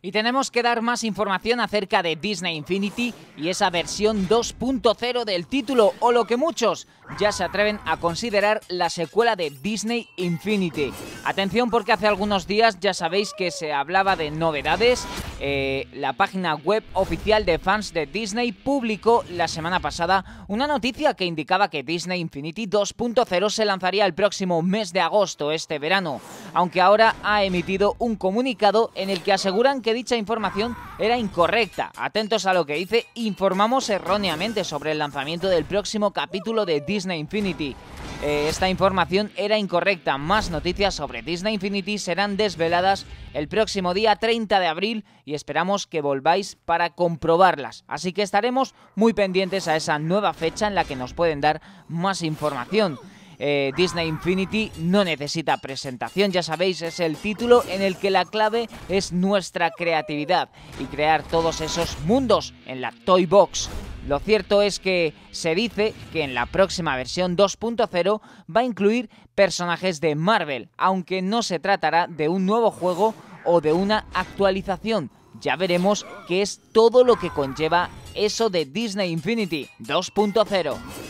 Y tenemos que dar más información acerca de Disney Infinity y esa versión 2.0 del título, o lo que muchos ya se atreven a considerar la secuela de Disney Infinity. Atención, porque hace algunos días ya sabéis que se hablaba de novedades. La página web oficial de fans de Disney publicó la semana pasada una noticia que indicaba que Disney Infinity 2.0 se lanzaría el próximo mes de agosto, este verano, aunque ahora ha emitido un comunicado en el que aseguran que dicha información era incorrecta. Atentos a lo que dice: informamos erróneamente sobre el lanzamiento del próximo capítulo de Disney Infinity. Esta información era incorrecta. Más noticias sobre Disney Infinity serán desveladas el próximo día 30 de abril y esperamos que volváis para comprobarlas. Así que estaremos muy pendientes a esa nueva fecha en la que nos pueden dar más información. Disney Infinity no necesita presentación, ya sabéis, es el título en el que la clave es nuestra creatividad y crear todos esos mundos en la Toy Box. Lo cierto es que se dice que en la próxima versión 2.0 va a incluir personajes de Marvel, aunque no se tratará de un nuevo juego o de una actualización. Ya veremos qué es todo lo que conlleva eso de Disney Infinity 2.0.